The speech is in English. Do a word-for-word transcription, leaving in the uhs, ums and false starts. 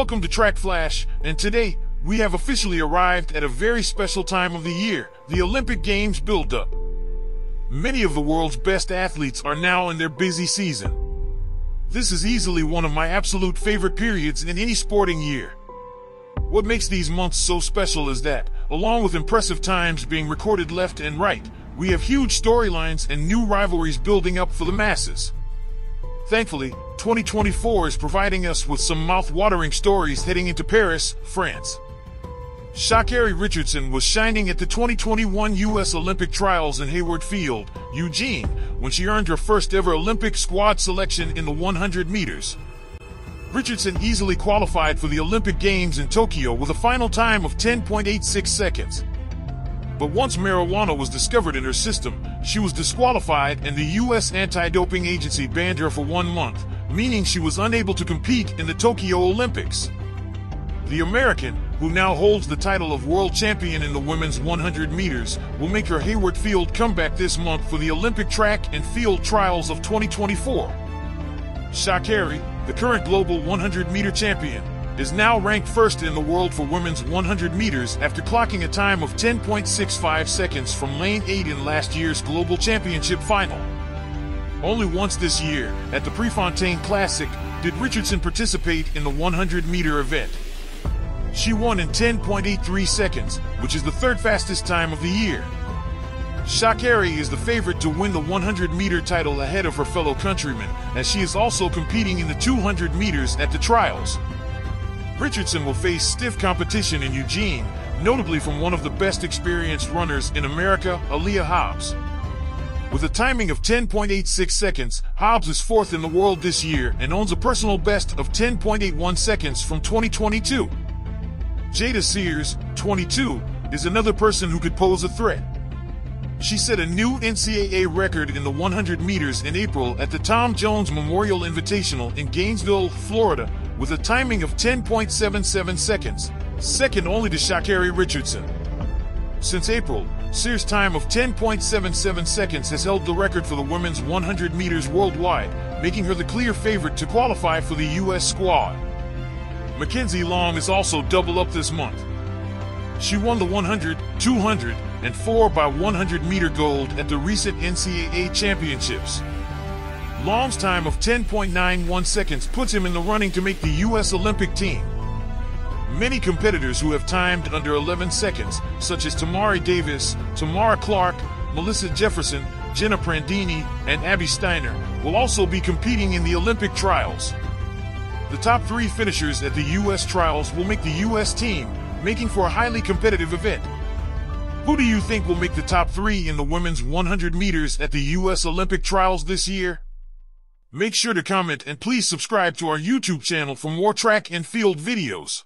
Welcome to Track Flash, and today we have officially arrived at a very special time of the year, the Olympic Games build-up. Many of the world's best athletes are now in their busy season. This is easily one of my absolute favorite periods in any sporting year. What makes these months so special is that, along with impressive times being recorded left and right, we have huge storylines and new rivalries building up for the masses. Thankfully, twenty twenty-four is providing us with some mouth-watering stories heading into Paris, France. Sha'Carri Richardson was shining at the twenty twenty-one U S Olympic Trials in Hayward Field, Eugene, when she earned her first-ever Olympic squad selection in the one hundred meters. Richardson easily qualified for the Olympic Games in Tokyo with a final time of ten point eight six seconds. But once marijuana was discovered in her system, she was disqualified and the U S Anti-Doping Agency banned her for one month, meaning she was unable to compete in the Tokyo Olympics. The American, who now holds the title of world champion in the women's one hundred meters, will make her Hayward Field comeback this month for the Olympic Track and Field Trials of twenty twenty-four. Sha'Carri, the current global one hundred meter champion, is now ranked first in the world for women's one hundred meters after clocking a time of ten point six five seconds from lane eight in last year's global championship final. Only once this year, at the Prefontaine Classic, did Richardson participate in the one hundred meter event. She won in ten point eight three seconds, which is the third fastest time of the year. Sha'Carri is the favorite to win the one hundred meter title ahead of her fellow countrymen, as she is also competing in the two hundred meters at the trials. Richardson will face stiff competition in Eugene, notably from one of the best experienced runners in America, Aaliyah Hobbs. With a timing of ten point eight six seconds, Hobbs is fourth in the world this year and owns a personal best of ten point eight one seconds from twenty twenty-two. Jada Sears, twenty-two, is another person who could pose a threat. She set a new N C double A record in the one hundred meters in April at the Tom Jones Memorial Invitational in Gainesville, Florida, with a timing of ten point seven seven seconds, second only to Sha'Carri Richardson. Since April, Sears' time of ten point seven seven seconds has held the record for the women's one hundred meters worldwide, making her the clear favorite to qualify for the U S squad. Mackenzie Long is also double up this month. She won the one hundred, two hundred, and four by one hundred meter gold at the recent N C double A championships. Long's time of ten point nine one seconds puts him in the running to make the U S Olympic team. Many competitors who have timed under eleven seconds, such as Tamari Davis, Tamara Clark, Melissa Jefferson, Jenna Prandini, and Abby Steiner, will also be competing in the Olympic trials. The top three finishers at the U S trials will make the U S team, making for a highly competitive event. Who do you think will make the top three in the women's one hundred meters at the U S Olympic trials this year? Make sure to comment and please subscribe to our YouTube channel for more track and field videos.